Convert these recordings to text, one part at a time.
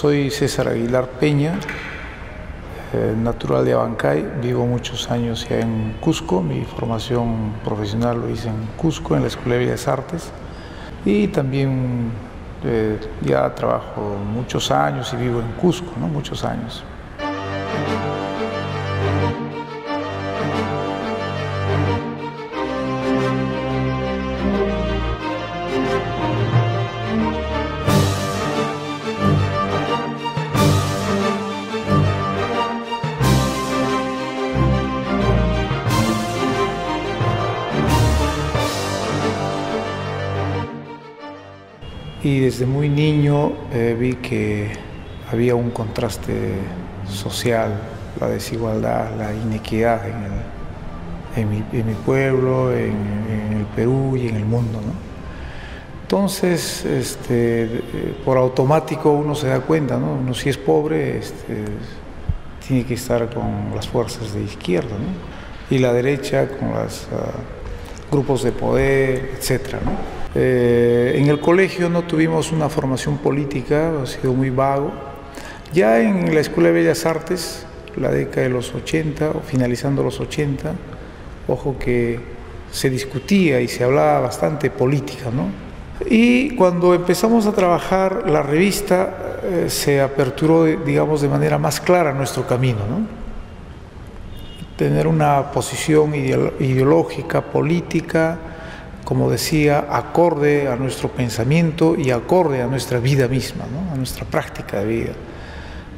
Soy César Aguilar Peña, natural de Abancay, vivo muchos años ya en Cusco, mi formación profesional lo hice en Cusco, en la Escuela de Bellas Artes, y también ya trabajo muchos años y vivo en Cusco, ¿no? Muchos años. Y desde muy niño vi que había un contraste social, la desigualdad, la inequidad en mi pueblo, en el Perú y en el mundo, ¿no? Entonces, por automático uno se da cuenta, ¿no? Uno si es pobre tiene que estar con las fuerzas de izquierda, ¿no? Y la derecha con los grupos de poder, etcétera, ¿no? En el colegio no tuvimos una formación política, ha sido muy vago. Ya en la Escuela de Bellas Artes, la década de los 80, o finalizando los 80, ojo que se discutía y se hablaba bastante política, ¿no? Y cuando empezamos a trabajar la revista, se aperturó, digamos, de manera más clara nuestro camino, ¿no? Tener una posición ideológica, política, como decía, acorde a nuestro pensamiento y acorde a nuestra vida misma, ¿no? A nuestra práctica de vida.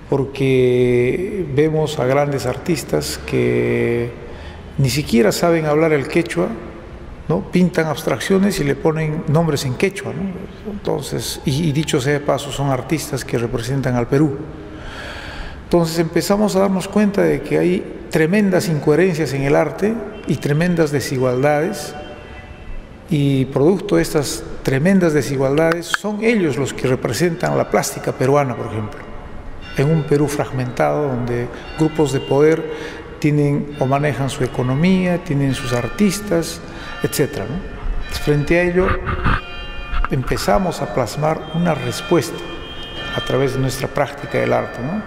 Porque vemos a grandes artistas que ni siquiera saben hablar el quechua, ¿no? Pintan abstracciones y le ponen nombres en quechua, ¿no? Entonces, y dicho sea de paso, son artistas que representan al Perú. Entonces empezamos a darnos cuenta de que hay tremendas incoherencias en el arte y tremendas desigualdades. Y producto de estas tremendas desigualdades, son ellos los que representan la plástica peruana, por ejemplo, en un Perú fragmentado donde grupos de poder tienen o manejan su economía, tienen sus artistas, etc., ¿no? Frente a ello, empezamos a plasmar una respuesta a través de nuestra práctica del arte, ¿no?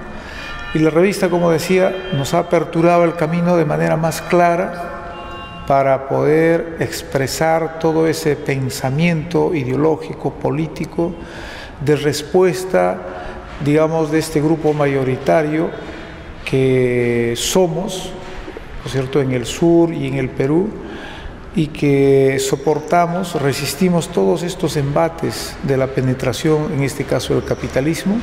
Y la revista, como decía, nos ha aperturado el camino de manera más clara para poder expresar todo ese pensamiento ideológico, político, de respuesta, digamos, de este grupo mayoritario que somos, ¿no es cierto?, en el sur y en el Perú, y que soportamos, resistimos todos estos embates de la penetración, en este caso del capitalismo,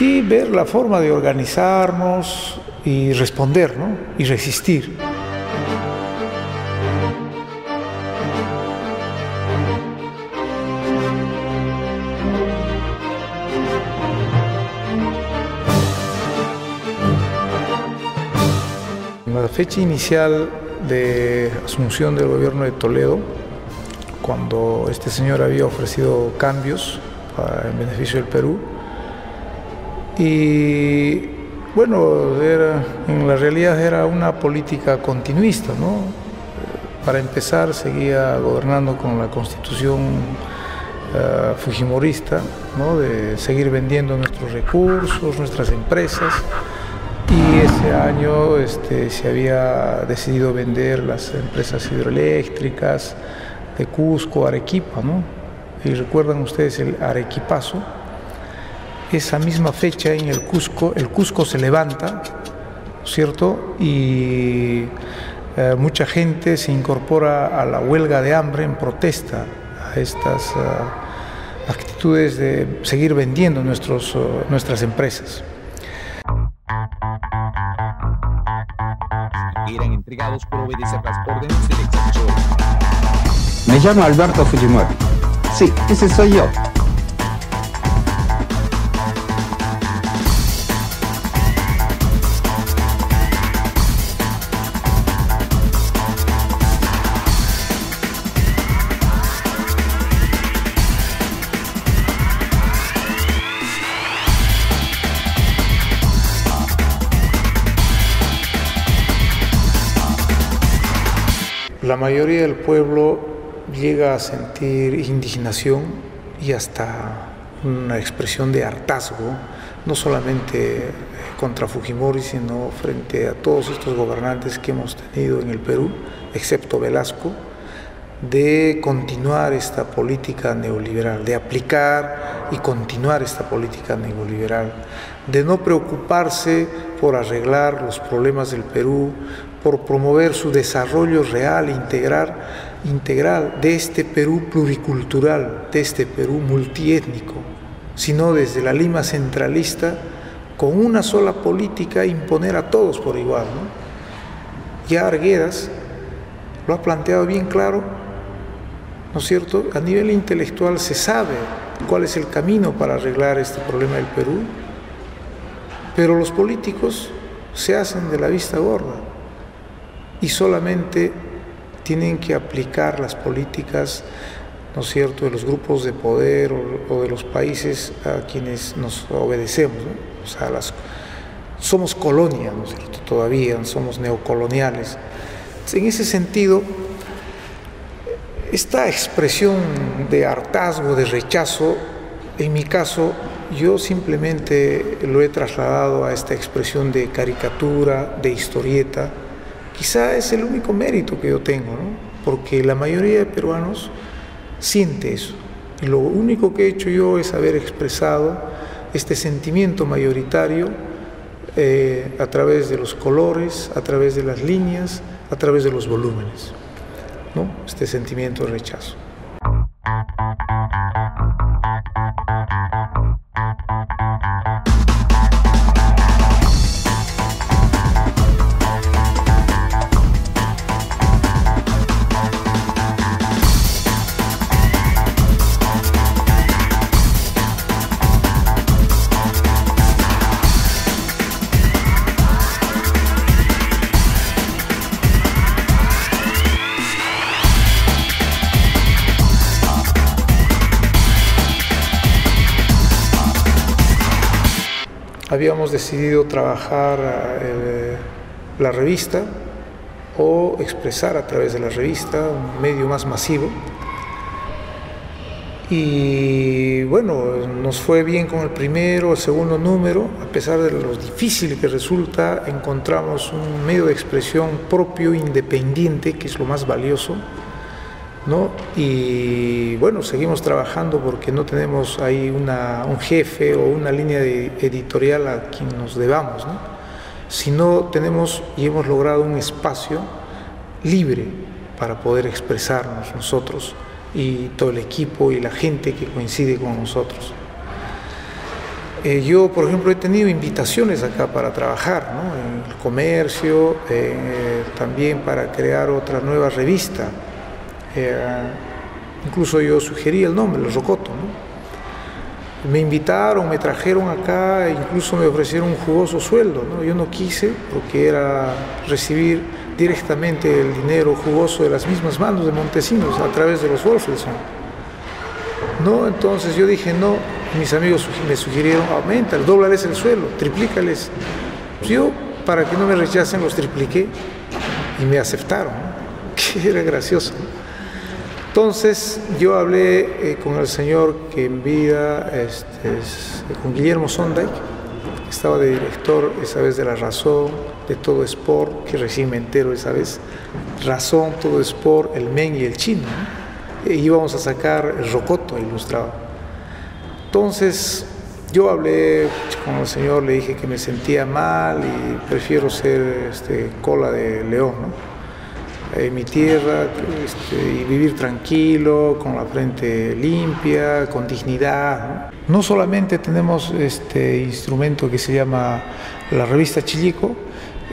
y ver la forma de organizarnos y responder, ¿no?, y resistir. La fecha inicial de asunción del gobierno de Toledo, cuando este señor había ofrecido cambios en beneficio del Perú, y bueno, en la realidad era una política continuista, ¿no? Para empezar, seguía gobernando con la constitución fujimorista, ¿no?, de seguir vendiendo nuestros recursos, nuestras empresas. Y ese año se había decidido vender las empresas hidroeléctricas de Cusco, Arequipa, ¿no? Y recuerdan ustedes el Arequipazo. Esa misma fecha en el Cusco se levanta, ¿cierto? Y mucha gente se incorpora a la huelga de hambre en protesta a estas actitudes de seguir vendiendo nuestras empresas. Eran entregados por obedecer las órdenes del exterior. Me llamo Alberto Fujimori. Sí, ese soy yo. La mayoría del pueblo llega a sentir indignación y hasta una expresión de hartazgo, no solamente contra Fujimori, sino frente a todos estos gobernantes que hemos tenido en el Perú, excepto Velasco, de continuar esta política neoliberal, de aplicar y continuar esta política neoliberal, de no preocuparse por arreglar los problemas del Perú, por promover su desarrollo real e integral de este Perú pluricultural, de este Perú multiétnico, sino desde la Lima centralista, con una sola política, imponer a todos por igual, ¿no? Ya Arguedas lo ha planteado bien claro, ¿no es cierto? A nivel intelectual se sabe cuál es el camino para arreglar este problema del Perú, pero los políticos se hacen de la vista gorda y solamente tienen que aplicar las políticas, ¿no es cierto?, de los grupos de poder o de los países a quienes nos obedecemos, ¿no? O sea, somos colonia, ¿no es cierto?, todavía somos neocoloniales. En ese sentido, esta expresión de hartazgo, de rechazo, en mi caso, yo simplemente lo he trasladado a esta expresión de caricatura, de historieta. Quizá es el único mérito que yo tengo, ¿no? Porque la mayoría de peruanos siente eso. Y lo único que he hecho yo es haber expresado este sentimiento mayoritario a través de los colores, a través de las líneas, a través de los volúmenes, ¿no? Este sentimiento de rechazo. Habíamos decidido trabajar la revista o expresar a través de la revista un medio más masivo. Y bueno, nos fue bien con el primero, el segundo número. A pesar de lo difícil que resulta, encontramos un medio de expresión propio, independiente, que es lo más valioso, ¿no? Y bueno, seguimos trabajando porque no tenemos ahí un jefe o una línea editorial a quien nos debamos, ¿no? Sino tenemos y hemos logrado un espacio libre para poder expresarnos nosotros y todo el equipo y la gente que coincide con nosotros. Yo, por ejemplo, he tenido invitaciones acá para trabajar, ¿no? En el comercio, también para crear otra nueva revista. Incluso yo sugerí el nombre, el Rocoto, ¿no? Me invitaron, me trajeron acá, incluso me ofrecieron un jugoso sueldo, ¿no? Yo no quise porque era recibir directamente el dinero jugoso de las mismas manos de Montesinos a través de los Wolfels, ¿no? Entonces yo dije no, mis amigos me sugirieron aumenta, dóblales el sueldo, triplícales. Pues yo, para que no me rechacen, los tripliqué y me aceptaron, ¿no? Que era gracioso, ¿no? Entonces yo hablé con el señor que en vida, con Guillermo Sonday, que estaba de director esa vez de La Razón, de Todo Sport, que recién me entero esa vez, Razón, Todo Sport, el Men y el Chino, ¿no? E íbamos a sacar el Rocoto Ilustrado. Entonces yo hablé con el señor, le dije que me sentía mal y prefiero ser cola de león, ¿no? En mi tierra y vivir tranquilo, con la frente limpia, con dignidad. No solamente tenemos este instrumento que se llama la revista Chillico,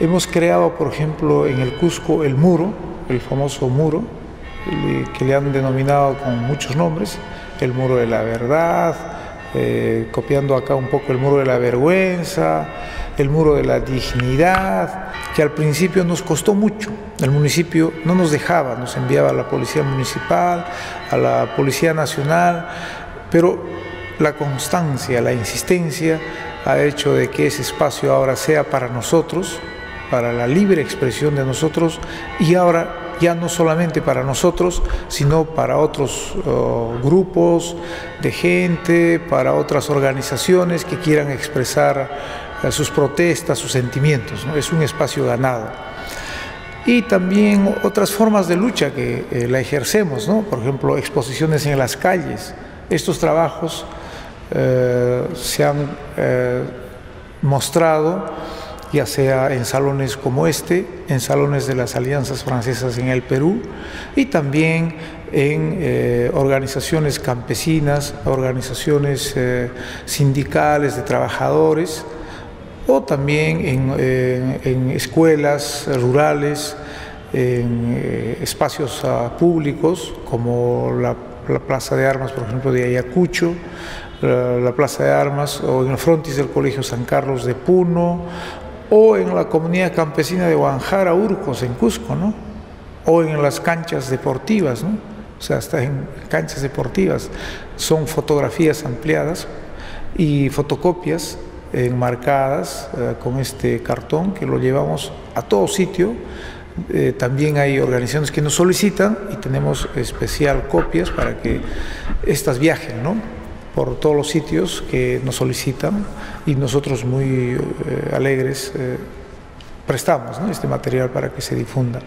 hemos creado, por ejemplo, en el Cusco el muro, el famoso muro, que le han denominado con muchos nombres, el muro de la verdad, copiando acá un poco el muro de la vergüenza, el muro de la dignidad, que al principio nos costó mucho. El municipio no nos dejaba, nos enviaba a la policía municipal, a la policía nacional, pero la constancia, la insistencia ha hecho de que ese espacio ahora sea para nosotros, para la libre expresión de nosotros, y ahora ya no solamente para nosotros, sino para otros grupos de gente, para otras organizaciones que quieran expresar sus protestas, sus sentimientos, ¿no? Es un espacio ganado. Y también otras formas de lucha que la ejercemos, ¿no? Por ejemplo, exposiciones en las calles. Estos trabajos se han mostrado ya sea en salones como este, en salones de las Alianzas Francesas en el Perú, y también en organizaciones campesinas, organizaciones sindicales de trabajadores, o también en escuelas rurales, en espacios públicos como la Plaza de Armas, por ejemplo, de Ayacucho, la Plaza de Armas, o en el frontis del Colegio San Carlos de Puno, o en la comunidad campesina de Guanjara Urcos en Cusco, ¿no? O en las canchas deportivas, ¿no? O sea, hasta en canchas deportivas son fotografías ampliadas y fotocopias enmarcadas con este cartón que lo llevamos a todo sitio. También hay organizaciones que nos solicitan y tenemos especial copias para que estas viajen, ¿no? Por todos los sitios que nos solicitan, y nosotros muy alegres prestamos, ¿no?, este material para que se difunda.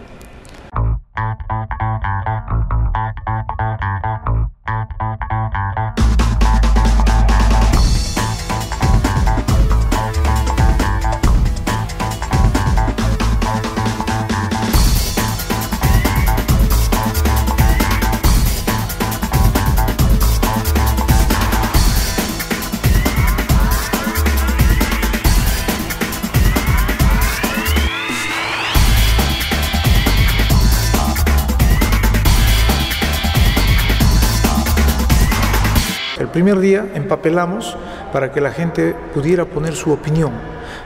El primer día empapelamos para que la gente pudiera poner su opinión,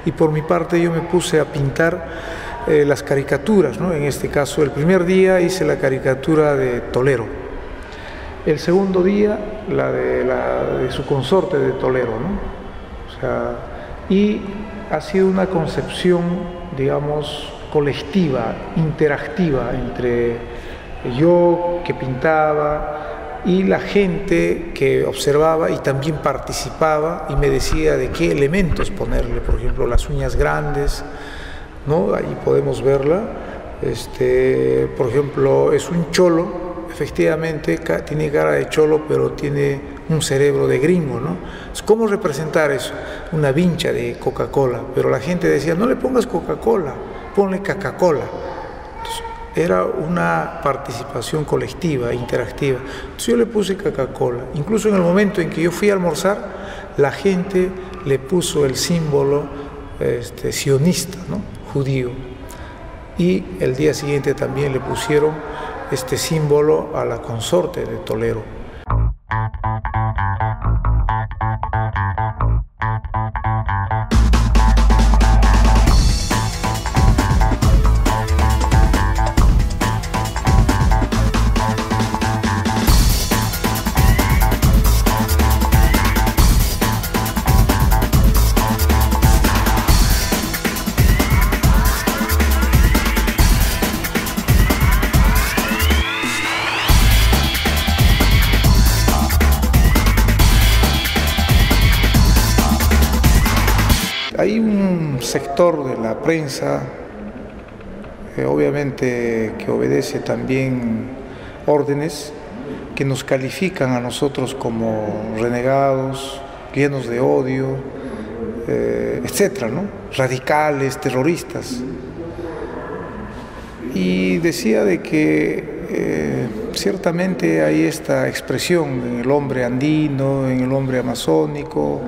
y por mi parte yo me puse a pintar las caricaturas, ¿no? En este caso, el primer día hice la caricatura de Toledo, el segundo día la de su consorte de Toledo, ¿no? O sea, y ha sido una concepción, digamos, colectiva, interactiva entre yo que pintaba y la gente que observaba y también participaba y me decía de qué elementos ponerle, por ejemplo, las uñas grandes, ¿no? Ahí podemos verla, por ejemplo, es un cholo, efectivamente, tiene cara de cholo, pero tiene un cerebro de gringo, ¿no? ¿Cómo representar eso? Una vincha de Coca-Cola, pero la gente decía, no le pongas Coca-Cola, ponle Caca-Cola. Era una participación colectiva, interactiva. Entonces yo le puse Coca-Cola. Incluso en el momento en que yo fui a almorzar, la gente le puso el símbolo sionista, ¿no?, judío. Y el día siguiente también le pusieron este símbolo a la consorte de Toledo. Hay un sector de la prensa, obviamente que obedece también órdenes, que nos califican a nosotros como renegados, llenos de odio, etcétera, ¿no?, radicales, terroristas. Y decía de que ciertamente hay esta expresión en el hombre andino, en el hombre amazónico,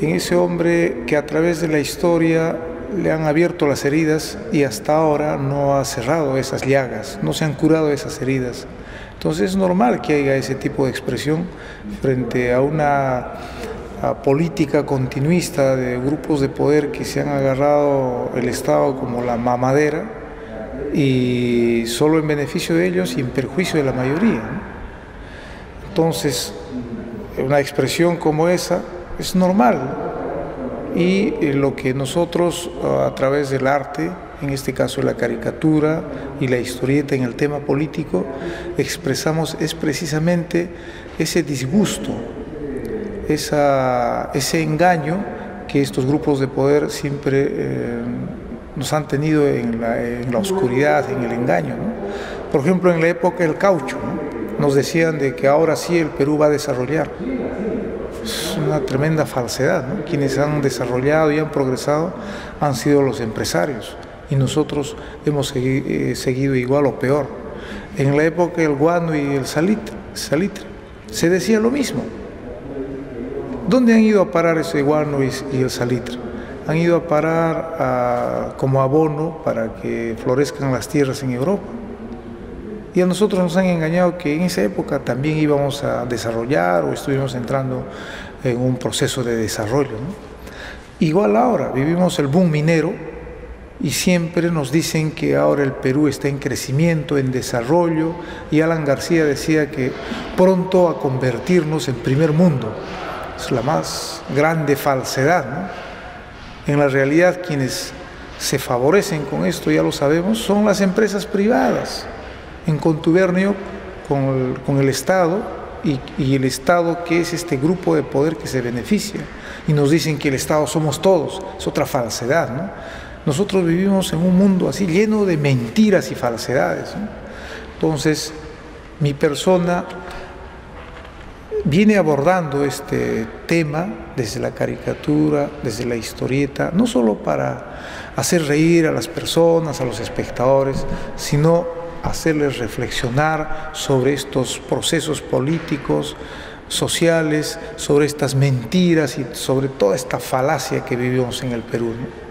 en ese hombre que a través de la historia le han abierto las heridas y hasta ahora no ha cerrado esas llagas, no se han curado esas heridas. Entonces es normal que haya ese tipo de expresión frente a una política continuista de grupos de poder que se han agarrado el Estado como la mamadera, y solo en beneficio de ellos y en perjuicio de la mayoría, ¿no? Entonces, una expresión como esa es normal, y lo que nosotros a través del arte en este caso la caricatura y la historieta en el tema político, expresamos es precisamente ese disgusto, ese engaño que estos grupos de poder siempre nos han tenido en la oscuridad, en el engaño, ¿no? Por ejemplo, en la época del caucho, ¿no? Nos decían de que ahora sí el Perú va a desarrollar. Es una tremenda falsedad, ¿no? Quienes han desarrollado y han progresado han sido los empresarios y nosotros hemos seguido igual o peor. En la época del guano y el salitre se decía lo mismo. ¿Dónde han ido a parar ese guano y el salitre? Han ido a parar como abono para que florezcan las tierras en Europa. Y a nosotros nos han engañado que en esa época también íbamos a desarrollar o estuvimos entrando en un proceso de desarrollo, ¿no? Igual ahora, vivimos el boom minero y siempre nos dicen que ahora el Perú está en crecimiento, en desarrollo, y Alan García decía que pronto a convertirnos en primer mundo. Es la más grande falsedad, ¿no? En la realidad, quienes se favorecen con esto, ya lo sabemos, son las empresas privadas, en contubernio con el Estado y el Estado que es este grupo de poder que se beneficia. Y nos dicen que el Estado somos todos, es otra falsedad, ¿no? Nosotros vivimos en un mundo así, lleno de mentiras y falsedades, ¿no? Entonces, mi persona viene abordando este tema desde la caricatura, desde la historieta, no solo para hacer reír a las personas, a los espectadores, sino hacerles reflexionar sobre estos procesos políticos, sociales, sobre estas mentiras y sobre toda esta falacia que vivimos en el Perú, ¿no?